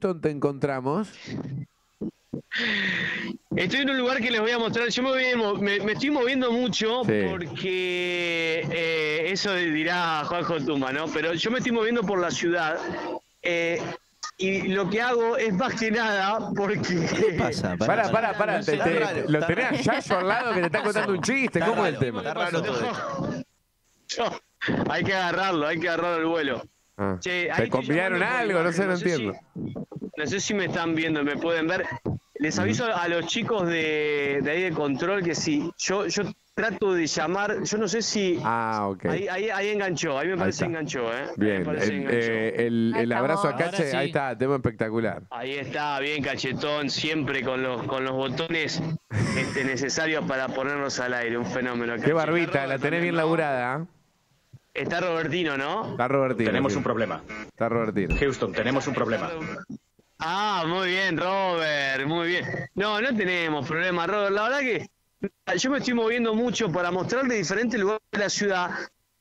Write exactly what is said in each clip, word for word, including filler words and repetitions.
¿Dónde te encontramos? Estoy en un lugar que les voy a mostrar. Yo me, voy, me, me estoy moviendo mucho, sí, porque eh, eso dirá Juanjo Tuma, ¿no? Pero yo me estoy moviendo por la ciudad eh, y lo que hago es más que nada porque... ¿Qué pasa? Pará, pará, pará. Lo tenés a Yayo al lado que te está contando un chiste. Está ¿Cómo raro, es el tema? Está raro todo. No, hay que agarrarlo, hay que agarrarlo al vuelo. Ah, che, ¿te combinaron algo? No sé, no, no sé, entiendo. Si, no sé si me están viendo, me pueden ver. Les aviso uh-huh. a los chicos de, de ahí de control que si yo, yo trato de llamar, yo no sé si... Ah, ok. Ahí, ahí, ahí enganchó, ahí me parece ahí enganchó, ¿eh? Bien, parece el, enganchó. Eh, el, el abrazo a Cache, sí, ahí está, tema espectacular. Ahí está, bien Cachetón, siempre con los, con los botones este, necesarios para ponernos al aire, un fenómeno. Qué Cachetón, barbita, la tenés bien laburada, ¿eh? Está Robertino, ¿no? Está Robertino. Tenemos sí. un problema. Está Robertino. Houston, tenemos un problema. Ah, muy bien, Robert, muy bien. No, no tenemos problema, Robert. La verdad que yo me estoy moviendo mucho para mostrar de diferentes lugares de la ciudad,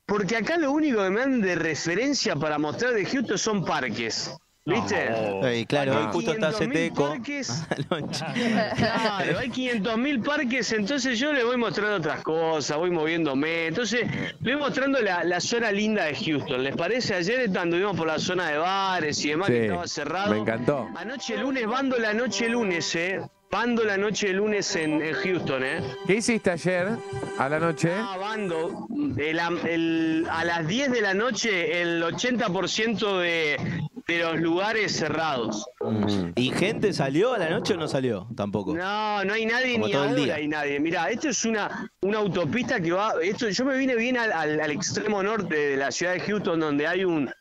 porque acá lo único que me dan de referencia para mostrar de Houston son parques. ¿Viste? No. Sí, claro, hoy justo está Ceteco. Claro, hay quinientos mil parques, entonces yo le voy mostrando otras cosas, voy moviéndome. Entonces, le voy mostrando la, la zona linda de Houston. ¿Les parece? Ayer anduvimos por la zona de bares y demás, sí, que estaba cerrado. Me encantó. Anoche lunes, bando la noche lunes, ¿eh? Bando la noche lunes en, en Houston, ¿eh? ¿Qué hiciste ayer a la noche? Ah, bando. El, el, a las diez de la noche, el ochenta por ciento de... de los lugares cerrados. ¿Y gente salió a la noche o no salió? Tampoco. No, no hay nadie, como ni ahora día hay nadie. Mirá, esto es una, una autopista que va... Esto, yo me vine bien al, al, al extremo norte de la ciudad de Houston, donde hay un...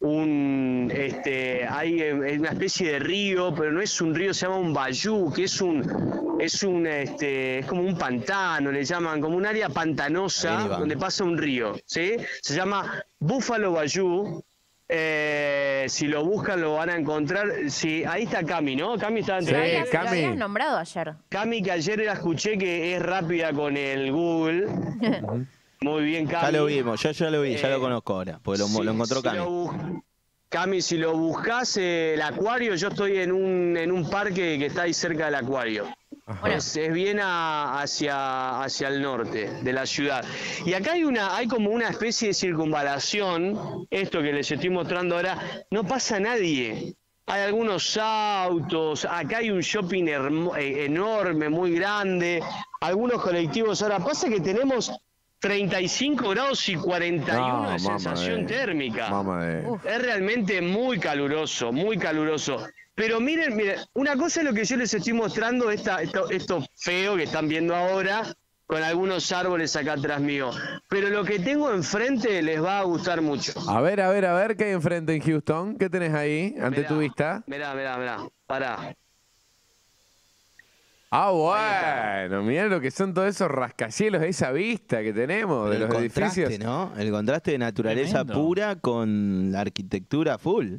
un este hay una especie de río, pero no es un río, se llama un bayou, que es un... es un este es como un pantano, le llaman, como un área pantanosa donde pasa un río, ¿sí? Se llama Buffalo Bayou. Eh, si lo buscan lo van a encontrar. Sí, ahí está Cami, ¿no? Cami está entre... Sí, Cami. Lo habías nombrado ayer. Cami, que ayer la escuché que es rápida con el Google. Muy bien, Cami. Ya lo vimos, yo ya lo vi, eh, ya lo conozco ahora, porque lo, sí, lo encontró Cami. Si lo Cami, si lo buscas, eh, el acuario, yo estoy en un, en un parque que está ahí cerca del acuario. Bueno, es, es bien a, hacia, hacia el norte de la ciudad. Y acá hay una, hay como una especie de circunvalación, esto que les estoy mostrando ahora, no pasa nadie. Hay algunos autos, acá hay un shopping hermo, eh, enorme, muy grande, algunos colectivos. Ahora pasa que tenemos treinta y cinco grados y cuarenta y uno no, de sensación de, térmica. De. Es realmente muy caluroso, muy caluroso. Pero miren, miren, una cosa es lo que yo les estoy mostrando, esta, esto, esto feo que están viendo ahora, con algunos árboles acá atrás mío. Pero lo que tengo enfrente les va a gustar mucho. A ver, a ver, a ver, ¿qué hay enfrente en Houston? ¿Qué tenés ahí, ante mirá, tu vista? Mirá, mirá, mirá, pará. Ah, bueno, miren lo que son todos esos rascacielos, esa vista que tenemos de el los edificios, ¿no? El contraste de naturaleza tremendo, pura con la arquitectura full.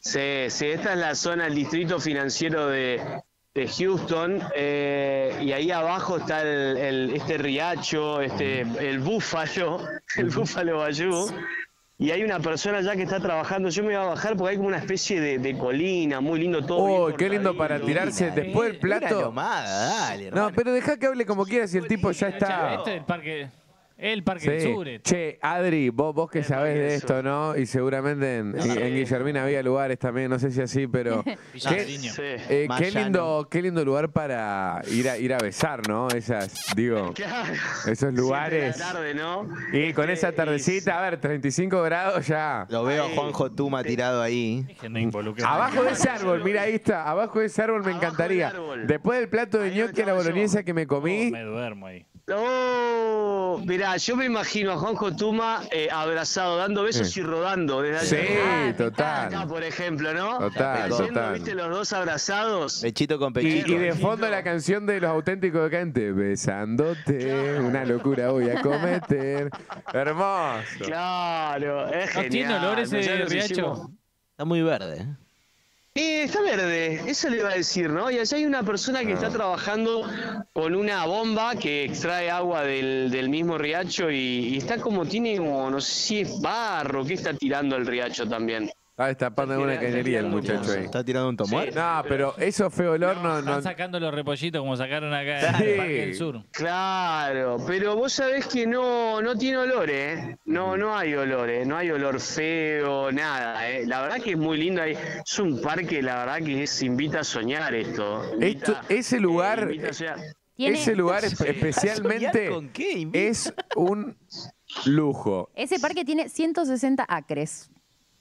Sí, sí, esta es la zona del distrito financiero de, de Houston, eh, y ahí abajo está el, el, este riacho, este, el Búfalo, el Búfalo Bayou, y hay una persona ya que está trabajando. Yo me voy a bajar porque hay como una especie de, de colina, muy lindo todo. Oh, qué lindo para tirarse después del plato. Lomada, dale, no, pero deja que hable como quieras si el tipo ya está... Este es el parque... El Parque sí. del Sur. Che, Adri, vos, vos que el sabés de esto, sur, ¿no? Y seguramente en, sí. en Guillermina había lugares también, no sé si así, pero... qué, sí. eh, qué, lindo, qué lindo lugar para ir a, ir a besar, ¿no? Esas, digo, claro, esos lugares. La tarde, ¿no? Y este, con esa tardecita, es... a ver, treinta y cinco grados ya. Lo veo a Juanjo Tuma te... tirado ahí. Abajo de ese árbol, mira, ahí está. Abajo de ese árbol me abajo encantaría. Árbol. Después del plato de ñoqui a la boloñesa yo. que me comí... Oh, me duermo ahí. Oh, mirá, yo me imagino a Juanjo Tuma eh, abrazado, dando besos sí. y rodando desde sí, allá. total. Acá, por ejemplo, ¿no? Total, Pero total. Yendo, ¿viste? Los dos abrazados. Pechito con pechito. Y, y de fondo la canción de Los Auténticos de Cante. Besándote, claro, una locura voy a cometer. Hermoso. Claro, es genial. No tiene olor ese riacho. Está muy verde. Eh, está verde, eso le iba a decir, ¿no? Y allá hay una persona que ah. está trabajando con una bomba que extrae agua del, del mismo riacho y, y está como, tiene como, no sé si es barro, que está tirando el riacho también. Ah, destapando una cañería el muchacho ahí. ¿Está tirando un tomate? Sí. No, pero eso feo olor no... no están no... sacando los repollitos como sacaron acá sí. en el Parque del Sur. Claro, pero vos sabés que no, no tiene olor, ¿eh? No, no hay olor, ¿eh? No hay olor feo, nada, ¿eh? La verdad que es muy lindo. Es un parque, la verdad que es, invita a soñar esto. Invita, esto ese lugar, eh, ese lugar es, especialmente ¿con qué? Es un lujo. Ese parque tiene ciento sesenta acres.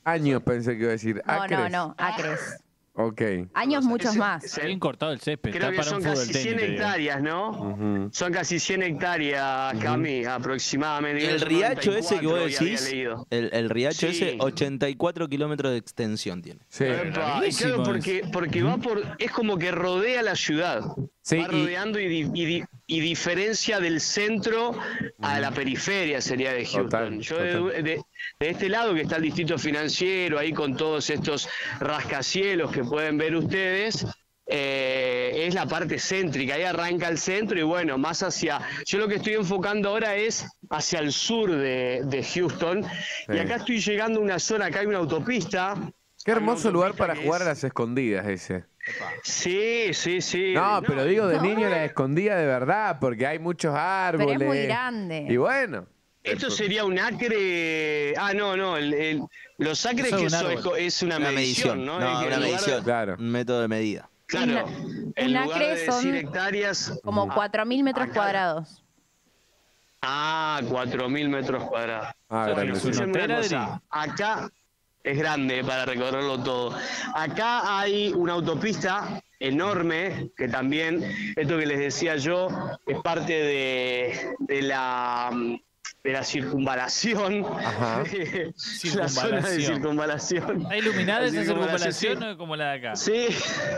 Años pensé que iba a decir. No, acres. No, no, acres. Ok. Años o sea, muchos ese, más. Se habían cortado el césped. Creo que son casi cien hectáreas, ¿no? Uh-huh. Son casi cien hectáreas, Cami, uh-huh. aproximadamente. El riacho ese que vos decís, el, el riacho sí. ese, ochenta y cuatro kilómetros de extensión tiene. Sí. Epa, y claro, porque, porque uh-huh. va por, es como que rodea la ciudad. Sí, va rodeando y, y, y, y, y diferencia del centro a la periferia sería de Houston. Total, Yo total. De, de, de este lado que está el distrito financiero, ahí con todos estos rascacielos que pueden ver ustedes, eh, es la parte céntrica, ahí arranca el centro y bueno, más hacia... Yo lo que estoy enfocando ahora es hacia el sur de, de Houston sí. y acá estoy llegando a una zona, acá hay una autopista. Qué hermoso lugar para jugar es... a las escondidas ese. Sí, sí, sí. No, no pero digo de no. niño la escondía de verdad, porque hay muchos árboles. Pero es muy grande. Y bueno. Esto sería un acre. Ah, no, no. El, el... Los acres eso que es, eso es una, una medición, medición, ¿no? No, una medición, de... claro. Un método de medida. Claro. Un, un acre de son hectáreas, como cuatro mil metros acá. Cuadrados. Ah, cuatro mil metros cuadrados. Ah, claro. Acá. Es grande para recorrerlo todo. Acá hay una autopista enorme, que también, esto que les decía yo, es parte de, de la... de la circunvalación, Ajá. circunvalación. La zona de circunvalación. ¿Está iluminada esa circunvalación, circunvalación sí. o como la de acá? Sí,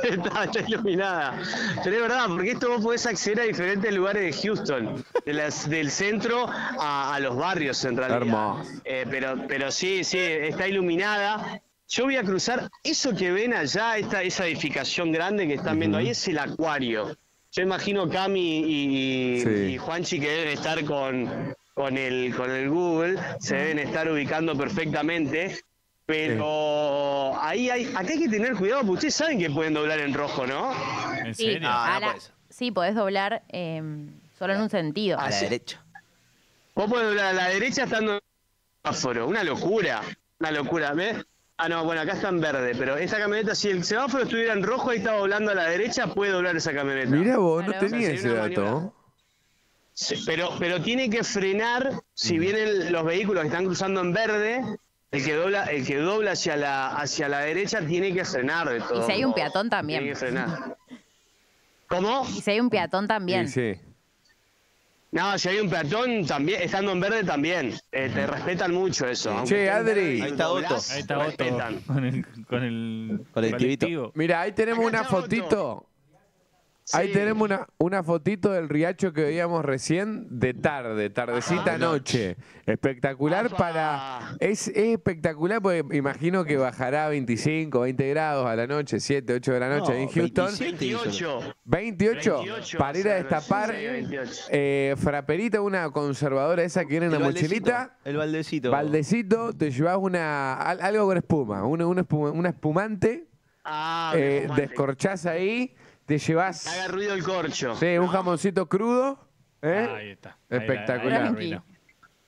está, está iluminada. Pero es verdad, porque esto vos podés acceder a diferentes lugares de Houston, de las, del centro a, a los barrios en realidad. Hermoso. Eh, pero, pero sí, sí, está iluminada. Yo voy a cruzar, eso que ven allá, esta, esa edificación grande que están uh-huh. viendo ahí es el acuario. Yo imagino Cami y, y, sí. y Juanchi que deben estar con... Con el, con el Google se deben estar ubicando perfectamente, pero sí. ahí hay, acá hay que tener cuidado, porque ustedes saben que pueden doblar en rojo, ¿no? ¿En serio? Sí, ah, no la, podés. sí podés doblar eh, solo en un sentido. A la derecha. Vos podés doblar a la derecha estando en el semáforo, una locura, una locura, ¿ves? Ah, no, bueno, acá está en verde, pero esta camioneta, si el semáforo estuviera en rojo y estaba doblando a la derecha, puede doblar esa camioneta. Mirá vos, claro. no tenía o sea, ese dato, maniobra. Sí, pero, pero tiene que frenar, si vienen los vehículos que están cruzando en verde, el que dobla, el que dobla hacia la, hacia la derecha tiene que frenar de todo. Y si hay un peatón también. Tiene que frenar. ¿Cómo? Y si hay un peatón también. Sí, sí. No, si hay un peatón, también estando en verde también. Eh, te respetan mucho eso. Che, Adri. Ahí está Otto. Ahí está Otto. Con el, con el colectivito. Mira, ahí tenemos una fotito. Sí. Ahí tenemos una, una fotito del riacho que veíamos recién de tarde, tardecita Ajá. noche. Espectacular Ajá. para... Es, es espectacular porque imagino que bajará veinticinco, veinte grados a la noche, siete, ocho de la noche no, en Houston. veintiocho. veintiocho. veintiocho. Para ir a destapar eh, fraperita, una conservadora esa que viene en la baldecito, mochilita. El baldecito. Baldecito, te llevas una, algo con espuma, una, una, espuma, una espumante, ah, eh, espumante. Descorchás ahí. Te llevas... Haga ruido el corcho. Sí, un jamoncito crudo. ¿eh? Ahí está. Espectacular. Ahí, ahí, ahí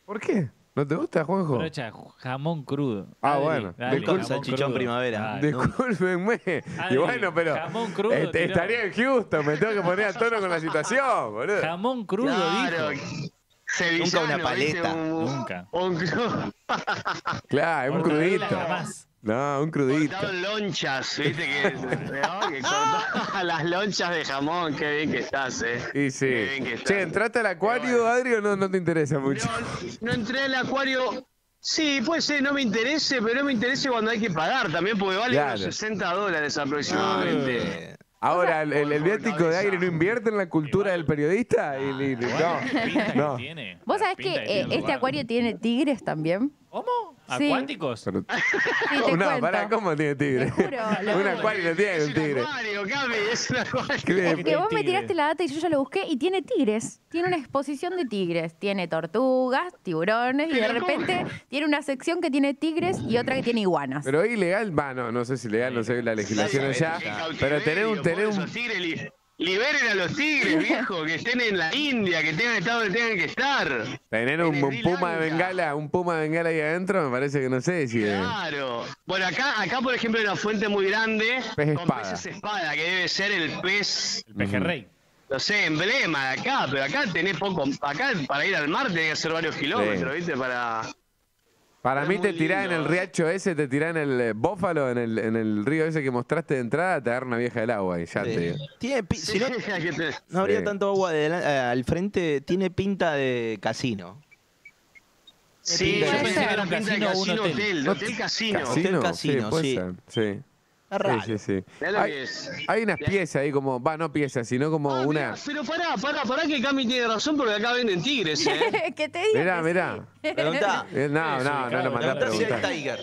¿Por qué? ¿No te gusta, Juanjo? Brocha, jamón crudo. Ah, Adri, bueno. Dale, jamón salchichón crudo. Primavera. Ah, discúlpenme. Adri, y bueno, pero... Jamón crudo. Est estaría en Houston. Me tengo que poner a tono con la situación, boludo. Jamón crudo, claro. dijo. Sevillano, Nunca una paleta. Un, Nunca. Un crudo. Claro, un crudito. No, un crudito. Cortaron lonchas, viste que, ¿no? que cortaron las lonchas de jamón, qué bien que estás, eh. Sí, sí. Qué bien que estás. Che, ¿entraste al acuario, bueno. Adri, o no, no te interesa mucho? No, no entré al acuario, sí, puede ser, no me interese, pero no me interese cuando hay que pagar también, porque vale claro. unos sesenta dólares aproximadamente. No. Ahora, el, el, el viático de Aire no invierte en la cultura del periodista. Y, y, no, no. Vos sabés que eh, este acuario tiene tigres también. ¿Cómo? Sí. ¿Acuánticos? Pero... Sí, no, cuento. Pará, ¿cómo tiene tigre? Te juro. Lo... Un acuario tiene un tigre. Es un acuario, Cami, es un acuario. Es que vos me tiraste la data y yo ya lo busqué y tiene tigres. Tiene una exposición de tigres. Tiene tortugas, tiburones y de repente ¿cómo? Tiene una sección que tiene tigres y otra que tiene iguanas. Pero es ilegal, va, no, no sé si legal, no sé la legislación allá. Pero tener un... Tener un... Liberen a los tigres, viejo, que estén en la India, que estén en el estado donde tengan que estar. Tener un, un puma de bengala, un puma de bengala ahí adentro, me parece que no sé si... Claro. Es... Bueno, acá, acá por ejemplo, hay una fuente muy grande pez con espada. Peces espada, que debe ser el pez... El pejerrey. No sé, emblema de acá, pero acá tenés poco... Acá para ir al mar tenés que hacer varios kilómetros, sí. ¿Viste? Para... Para mí te tirás en el riacho ese, te tirás en el bófalo, en el, en el río ese que mostraste de entrada, te agarra una vieja del agua y ya sí. te... Tiene pi... si no, no habría sí. tanto agua de la... al frente, tiene pinta de casino. Sí, yo pensé que era un casino o un hotel. Hotel, hotel casino. Hotel casino, sí. Sí. Raro. Sí, sí, sí. Hay, hay unas piezas ahí como, va, no piezas, sino como ah, una... Mirá, pero pará, pará, pará que Cami tiene razón porque acá venden tigres, ¿eh? ¿Qué te digo? Mirá, mirá. Sí. Preguntá. No, no, no, no lo mandás a preguntar. Tiger.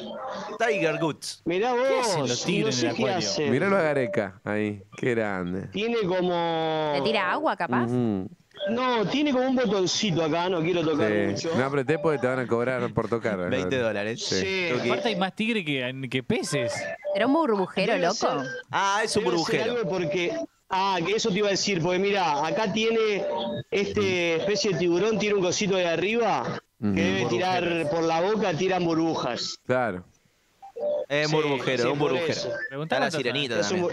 Tiger Goods. Mirá vos. ¿Qué hacen los tigres en el acuario? Mirá los agareca ahí. Qué grande. Tiene como... ¿Te tira agua, capaz? Uh-huh. No, tiene como un botoncito acá, no quiero tocar sí. mucho. No apreté porque te van a cobrar por tocar. veinte dólares. Sí. Sí. Aparte okay. hay más tigre que, que peces. Era un burbujero, loco. Ser, ah, es un burbujero. Porque, ah, que eso te iba a decir, porque mirá, acá tiene este especie de tiburón, tiene un cosito de arriba que mm, debe tirar por la boca, tiran burbujas. Claro. Es sí, burbujero, sí, un burbujero. Preguntá a la sirenita también.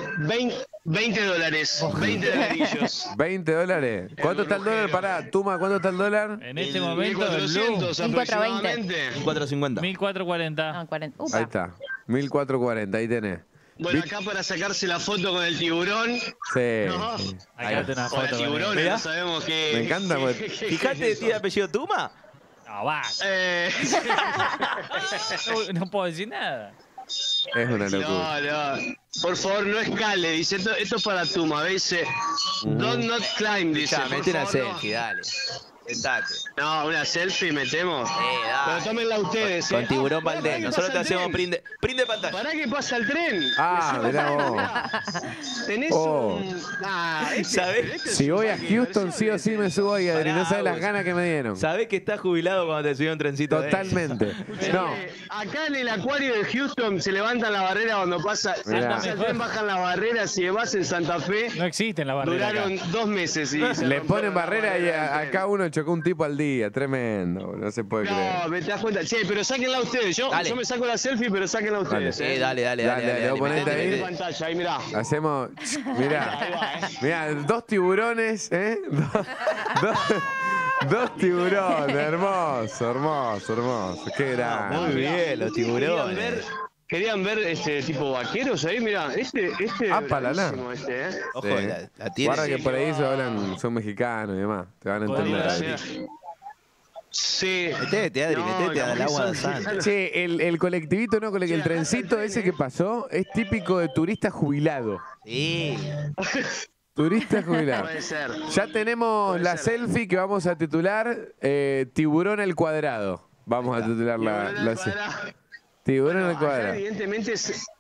veinte dólares. veinte dolarillos. veinte dólares. ¿Cuánto el está el dólar? Pará, Tuma, ¿cuánto está el dólar? En este el momento, mil cuatrocientos aproximadamente. mil cuatrocientos cincuenta. mil cuatrocientos cuarenta. No, ahí está. mil cuatrocientos cuarenta, ahí tenés. Bueno, acá para sacarse la foto con el tiburón. Sí. ¿No? Sí. Acá tenés una foto. Con el tiburón, no sabemos que. Me encanta, güey. Fijate, ¿tiene apellido Tuma? No, va. Eh. no, no puedo decir nada. Es una locura. No, no. Por favor, no escale. Dice, esto, esto es para Tuma. Dice, uh-huh. don't not climb. Dice, ya, mete una selfie, no. Dale. Sentate. No, una selfie metemos. Sí, pero tómenla ustedes. Con, eh. con tiburón ah, Valdés. Nosotros te hacemos prinde, prinde pantalla. ¿Para que pasa el tren? Ah, mirá vos. Tenés oh. un... Ah, este, ¿sabés? Este si voy a Houston, sí o sí me subo ahí, Adri. No sabés las ganas que me dieron. Sabés que estás jubilado cuando te subió un trencito. Totalmente. De no. eh, acá en el acuario de Houston se levantan la barrera cuando pasa... El tren bajan la barrera, si vas en Santa Fe... No existen las barreras. Duraron acá. dos meses. Y se le ponen barrera y a, acá uno chocó un tipo al día. Tremendo. No se puede no, creer. No, me te das cuenta. Che, pero sáquenla ustedes. Yo, yo me saco la selfie, pero sáquenla ustedes. Dale, eh, dale, dale. Dale, dale, dale, dale, dale, dale. Ahí. Pantalla, ahí mirá. Hacemos... Mirá. Ahí va, ahí va, eh. Mirá, dos tiburones, ¿eh? Dos, dos, dos tiburones. Hermoso, hermoso, hermoso. Qué grande. Muy bien, los tiburones. Querían ver este tipo vaqueros ahí, mirá, este, este ah, para la. Este, ¿eh? Ojo, sí. la, la tiene. Guarda que por ahí se hablan, son mexicanos y demás, te van a entender. Podría ser. Sí. Metete, Adri, no, metete al agua de Santa. Che, el, el colectivito, no, el, el trencito ese que pasó es típico de turista jubilado. Sí. Turista jubilado. Puede ser. Ya tenemos Puede la ser. selfie que vamos a titular eh, Tiburón al cuadrado. Vamos a titular la, la selfie. Tiburón al cuadrado. Acá, evidentemente,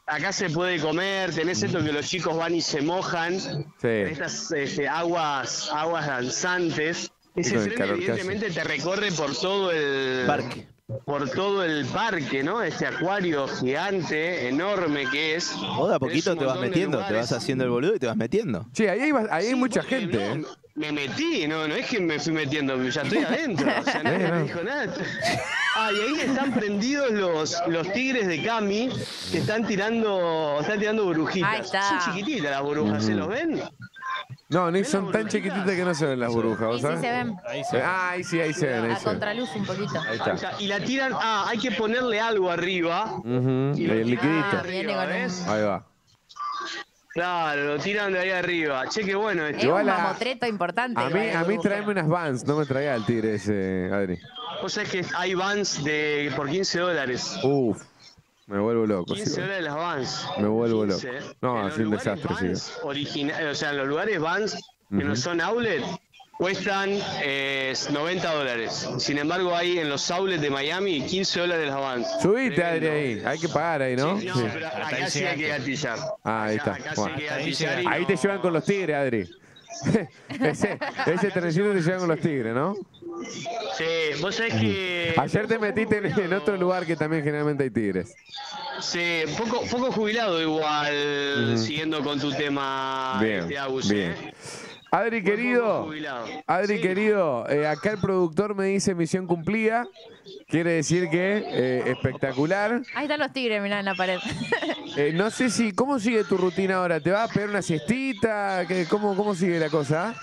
acá se puede comer, tenés esto que los chicos van y se mojan. Sí. Estas este, aguas, aguas danzantes. Ese tren evidentemente te recorre por todo el parque. Por todo el parque, ¿no? Este acuario gigante, enorme que es. Joda, poquito te vas metiendo, te vas haciendo el boludo y te vas metiendo. Sí, ahí hay, ahí hay sí, mucha gente, no, ¿eh? Me metí, no, no es que me fui metiendo, ya estoy adentro. O sea, nadie me dijo nada. Ah, y ahí están prendidos los, los tigres de Cami que están tirando, están tirando burbujitas. Está. Son chiquititas las burbujas, ¿se los ven? No, no son tan chiquititas que no se ven las burbujas, ¿vos sabés? Sí, se ven. Ahí se ven. Ah, ahí sí, ahí se ven. Ahí a se contraluz ven. un poquito. Ahí está. Y la tiran, ah, hay que ponerle algo arriba. Uh-huh. Y el liquidito. Arriba, ¿ves? Ahí va. Claro, lo tiran de ahí arriba. Che, qué bueno esto. Es un mamotreto importante. A mí, a mí traeme unas Vans, no me traía el tigre ese, Adri. Vos sabés que hay Vans de, por quince dólares. Uf. Me vuelvo loco. quince horas de las Vans. Me vuelvo quince. Loco. No, es un desastre. Vans, sí. O sea, en los lugares Vans que uh-huh. no son outlet, cuestan eh, noventa dólares. Sin embargo, hay en los outlets de Miami quince dólares avance. Subiste, Adri, ahí. Hay que pagar ahí, ¿no? Sí, no, sí. Pero acá ahí sí hay que gatillar. Ah, ahí está. Acá, acá bueno. sí hay que gatillar. Ahí no... te llevan con los tigres, Adri. ese ese terrencito te llevan con los tigres, ¿no? Sí, vos sabés que... Ayer te metiste en, en otro lugar que también generalmente hay tigres. Sí, poco, poco jubilado igual, uh-huh. siguiendo con tu tema bien, de Agus. Bien. ¿eh? Adri, querido, Adri, sí. querido, eh, acá el productor me dice misión cumplida. Quiere decir que eh, espectacular. Ahí están los tigres, mirá, en la pared. eh, no sé si... ¿Cómo sigue tu rutina ahora? ¿Te vas a pegar una siestita? ¿Cómo, cómo sigue la cosa?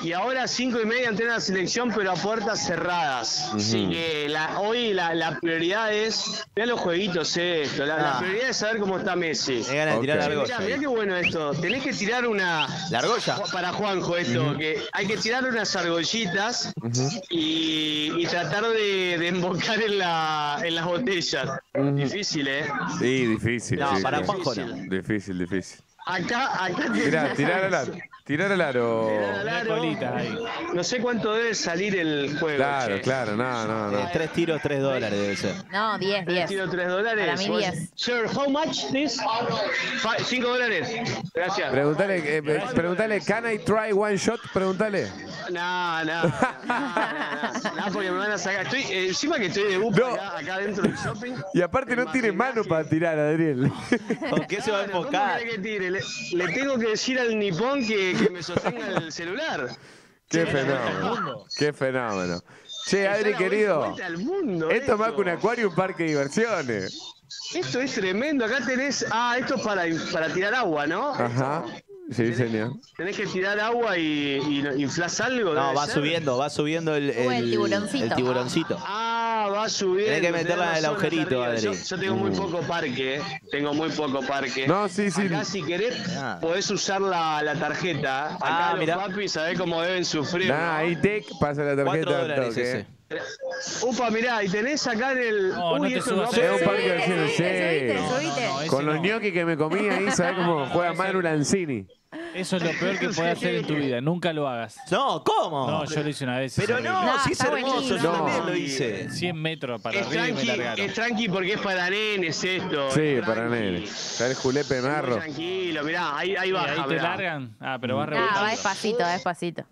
Y ahora cinco y media entrena la selección, pero a puertas cerradas. Uh-huh. Así que la, hoy la, la prioridad es... Mirá los jueguitos esto. La, ah. la prioridad es saber cómo está Messi. Me ganas de tirar la argolla. Mirá, mirá qué bueno esto. Tenés que tirar una... ¿La argolla? Para Juanjo esto. Uh-huh. que hay que tirar unas argollitas uh-huh. y, y tratar de, de embocar en, la, en las botellas. Uh-huh. Difícil, ¿eh? Sí, difícil. No, sí, para Juanjo no. Difícil, difícil. Acá, acá... Mirá, tirar al aro. Tirar al aro. No sé cuánto debe salir el juego. Claro, che. claro, no, no, no. Tres tiros, tres dólares debe ser. No, diez, diez. Tres tiros, tres dólares. Para mí, diez. Sir, how much this? Five, cinco dólares. Gracias. Preguntale, eh, preguntale, can I try one shot? Preguntale. No, no. No, no, no porque me van a sacar. Estoy, eh, encima que estoy de bupa no. acá, acá dentro del shopping. Y aparte no tiene mano que... para tirar, Adriel. ¿Con qué se va a enfocar? ¿Cómo que tire? Le, le tengo que decir al nipón que... que me sostenga el celular. Qué fenómeno. Qué fenómeno. Che, Adri, querido. Esto es más que un acuario y un parque de diversiones. Esto es tremendo. Acá tenés... Ah, esto es para, para tirar agua, ¿no? Ajá. Sí, señor. Tenés que tirar agua y, y inflas algo. No, va ser. subiendo, va subiendo el, el, el, tiburoncito. el tiburoncito. Ah, va subiendo. Tenés que meterla en el agujerito, Adri. Yo, yo tengo muy poco parque, ¿eh? Tengo muy poco parque. No, sí, sí. Acá, si querés, ah. podés usar la, la tarjeta. Acá ah, los mirá. papis sabés cómo deben sufrir. Nah, ¿no? Ahí te pasa la tarjeta. Cuatro dólares toque. ese. Upa, mirá, y tenés acá en el... No, Uy, no te subas, no, un parque de ciencias, sí. subite, subite. Con los ñoquis que me comí ahí, ¿sabés cómo juega Manu Lanzini? Eso es lo peor que puedes hacer en tu vida, nunca lo hagas. No, ¿cómo? No, yo lo hice una vez. Pero no, no sí es hermoso, yo también lo hice. cien metros para es arriba y me largaron. Es tranqui porque es para nenes esto. Sí, es para nenes. El julepe narro. Tranquilo, mirá, ahí, ahí baja. Sí, ahí te mirá. largan. Ah, pero va rebotando. Ah, va despacito, va despacito.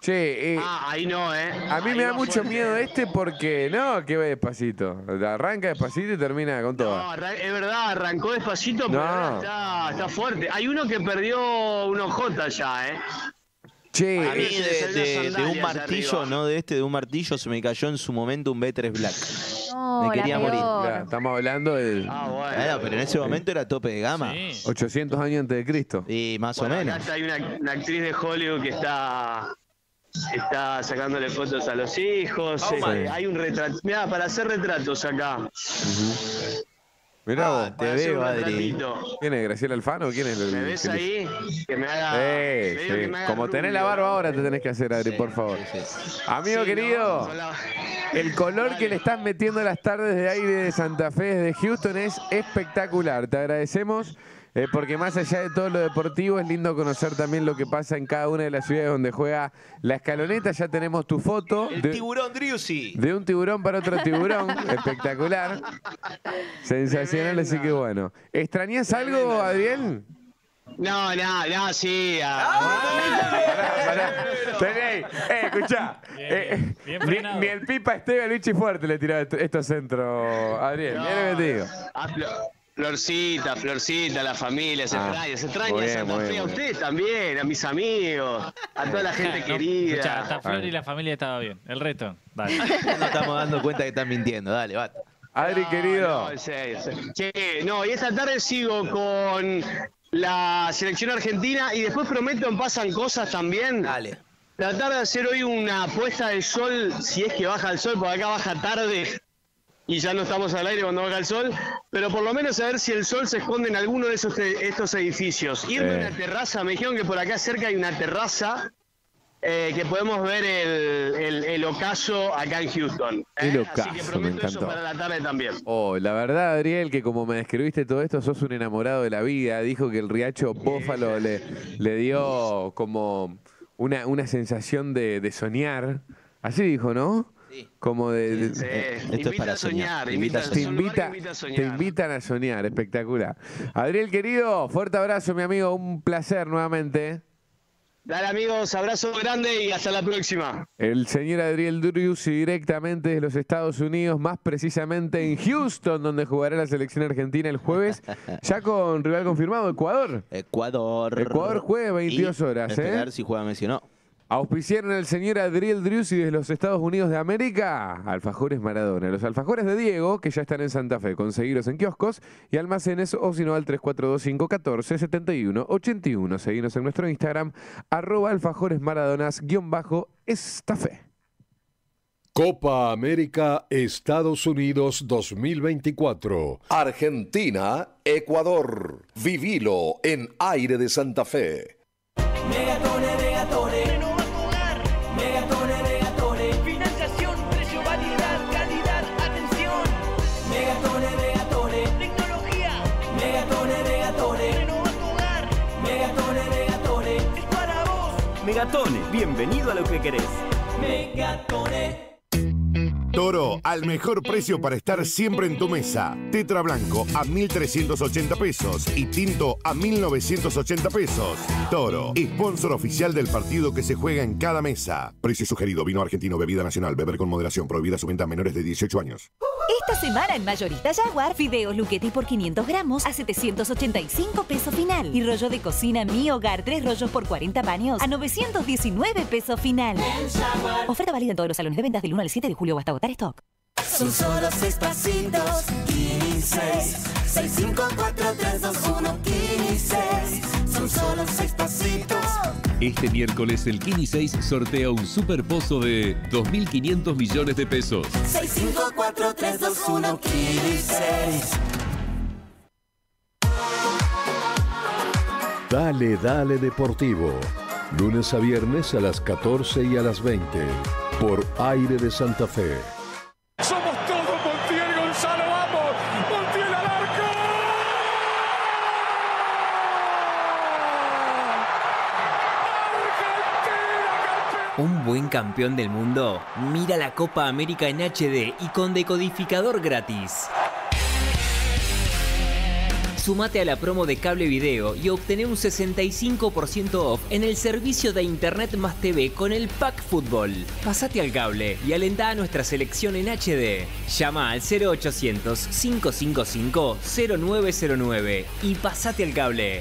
Che, eh, ah, ahí no, ¿eh? A mí ahí me da mucho fuerte. miedo este porque, no, que va despacito. Arranca despacito y termina con todo. No, es verdad, arrancó despacito, pero no. ahora está, está fuerte. Hay uno que perdió un O J ya, ¿eh? Che, a mí de, de, de un martillo, no de este, de un martillo se me cayó en su momento un B tres Black. No, me quería morir. Claro, estamos hablando del... Ah, bueno. Claro, pero en ese momento era tope de gama. Sí. ochocientos años antes de Cristo. Y más bueno, o menos. Acá hay una, una actriz de Hollywood que está... Está sacándole fotos a los hijos. Oh, eh, hay un retrato. Mirá, para hacer retratos acá. Uh-huh. Mirá, ah, te veo, Adri. ¿Quién es? ¿Graciela Alfano? ¿Quién es? ¿Me ves ahí? Que me haga. Sí, sí. Que me haga Como rubio. tenés la barba ahora, te tenés que hacer, Adri, sí, por favor. Sí, sí. Amigo sí, querido, no, la... el color Dale. que le estás metiendo a las tardes de Aire de Santa Fe desde Houston es espectacular. Te agradecemos. Eh, porque más allá de todo lo deportivo es lindo conocer también lo que pasa en cada una de las ciudades donde juega la escaloneta. Ya tenemos tu foto. El de, tiburón Driussi. De un tiburón para otro tiburón. Espectacular. Sensacional, así que bueno. ¿Extrañas algo, Adriel? No, no, no, sí. Eh, escuchá. Eh, ni, ni el Pipa Esteban Luchi Fuerte le tiró estos centros, Adriel. No. Mira lo que te digo. Hazlo. Florcita, Florcita, la familia, se extraña, ah, se extraña a Santa Fe, a ustedes también, a mis amigos, a toda la gente no, querida. Escuchá, hasta Flor y la familia estaba bien, el resto, dale. No estamos dando cuenta que están mintiendo, dale, bata. Adri, no, querido. No, sé, sé. Che, no, y esta tarde sigo con la selección argentina y después prometo en Pasan Cosas también. Dale. Tratar de hacer hoy una puesta de sol, si es que baja el sol, porque acá baja tarde. Y ya no estamos al aire cuando baja el sol, pero por lo menos a ver si el sol se esconde en alguno de esos estos edificios. Irme eh. a una terraza, me dijeron que por acá cerca hay una terraza eh, que podemos ver el, el, el ocaso acá en Houston. ¿eh? El ocaso, Así que prometo eso para la tarde también. Oh, la verdad, Adriel, que como me describiste todo esto, sos un enamorado de la vida. Dijo que el riacho Bófalo le, le dio como... una, una sensación de, de soñar. Así dijo, ¿no? Sí. Como de... Sí, sí. Esto invita es para a soñar. soñar. Invita, te, invita, invita a soñar. Te invitan a soñar. Espectacular. Adriel, querido, fuerte abrazo, mi amigo. Un placer nuevamente. Dale, amigos, abrazo grande y hasta la próxima. El señor Adriel Driussi directamente de los Estados Unidos, más precisamente en Houston, donde jugará la selección argentina el jueves, ya con rival confirmado, Ecuador. Ecuador. Ecuador jueves, veintidós horas. A ver si juega Messi o no. Auspiciaron al señor Adriel Driussi desde los Estados Unidos de América, Alfajores Maradona. Los alfajores de Diego, que ya están en Santa Fe. Conseguiros en kioscos y almacenes o si no al tres cuatro dos cinco uno cuatro siete uno ocho uno. Seguinos en nuestro Instagram, arroba alfajoresmaradonas, guión bajo, estafe. Copa América, Estados Unidos dos mil veinticuatro. Argentina, Ecuador. Vivilo en Aire de Santa Fe. Megatone, Megatone. Megatone, bienvenido a lo que querés. Megatone. Toro, al mejor precio para estar siempre en tu mesa. Tetra blanco a mil trescientos ochenta pesos y tinto a mil novecientos ochenta pesos. Toro, sponsor oficial del partido que se juega en cada mesa. Precio sugerido, vino argentino, bebida nacional, beber con moderación, prohibida su venta a menores de dieciocho años. Esta semana en Mayorista Jaguar, fideos Luquetti por quinientos gramos a setecientos ochenta y cinco pesos final. Y rollo de cocina Mi Hogar, tres rollos por cuarenta paños a novecientos diecinueve pesos final. Oferta válida en todos los salones de ventas del uno al siete de julio hasta agotar stock. Son solo seis pasitos, Kini seis. seis cinco cuatro tres dos uno, Kini seis. Son solo seis pasitos. Este miércoles el Kini seis sortea un superpozo de dos mil quinientos millones de pesos. seis cinco cuatro tres dos uno, Kini seis. Dale, dale Deportivo. Lunes a viernes a las catorce y a las veinte. Por Aire de Santa Fe. Somos todos Montiel Gonzalo, vamos, Montiel al arco. ¡Argentina! Un buen campeón del mundo mira la Copa América en H D y con decodificador gratis. Sumate a la promo de Cable Video y obtené un sesenta y cinco por ciento off en el servicio de Internet más T V con el Pack Fútbol. Pasate al cable y alentá a nuestra selección en H D. Llama al cero ochocientos cinco cinco cinco cero nueve cero nueve y pasate al cable.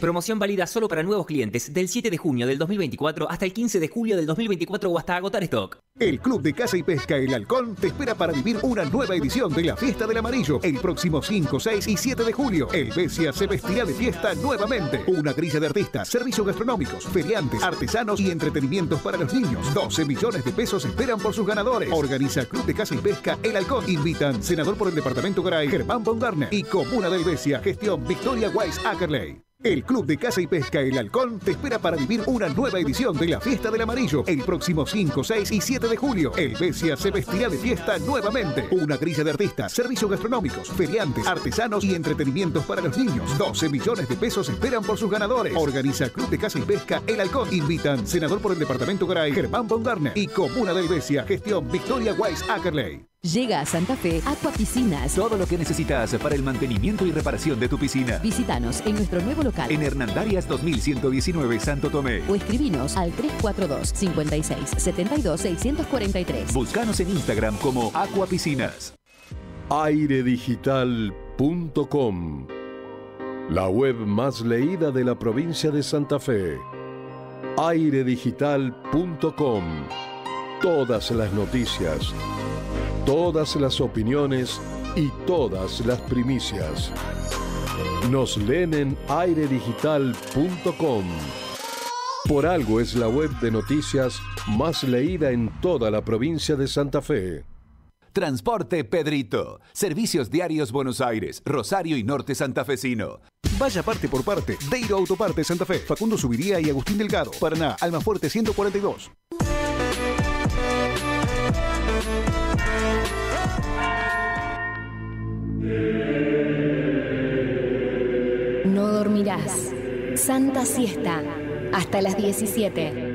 Promoción válida solo para nuevos clientes del siete de junio del dos mil veinticuatro hasta el quince de julio del dos mil veinticuatro o hasta agotar stock. El Club de Caza y Pesca El Halcón te espera para vivir una nueva edición de la Fiesta del Amarillo el próximo cinco, seis y siete de julio. El Messi se vestirá de fiesta nuevamente. Una grilla de artistas, servicios gastronómicos, feriantes, artesanos y entretenimientos para los niños. doce millones de pesos esperan por sus ganadores. Organiza Club de Caza y Pesca El Halcón. Invitan senador por el departamento Garay, Germán von Garner y Comuna del Besia, gestión Victoria Weiss Ackerley. El Club de Caza y Pesca El Halcón te espera para vivir una nueva edición de la Fiesta del Amarillo el próximo cinco, seis y siete de julio. El Besia se vestirá de fiesta nuevamente. Una grilla de artistas, servicios gastronómicos, feriantes, artesanos y entretenimientos para los niños. doce millones de pesos esperan por sus ganadores. Organiza Club de Caza y Pesca El Halcón. Invitan senador por el departamento Garay, Germán von Garner y Comuna del Besia, gestión Victoria Weiss Ackerley. Llega a Santa Fe Acuapiscinas. Todo lo que necesitas para el mantenimiento y reparación de tu piscina. Visítanos en nuestro nuevo local en Hernandarias dos mil ciento diecinueve, Santo Tomé. O escribinos al tres cuatro dos cinco seis siete dos seis cuatro tres. Búscanos en Instagram como Acuapiscinas. Airedigital punto com, la web más leída de la provincia de Santa Fe. Airedigital punto com. Todas las noticias, todas las opiniones y todas las primicias. Nos leen en airedigital punto com. Por algo es la web de noticias más leída en toda la provincia de Santa Fe. Transporte Pedrito. Servicios diarios Buenos Aires, Rosario y Norte Santafesino. Vaya parte por parte. Deiro Autoparte Santa Fe. Facundo Subiría y Agustín Delgado. Paraná, Almafuerte ciento cuarenta y dos. No dormirás. Santa Siesta. hasta las diecisiete.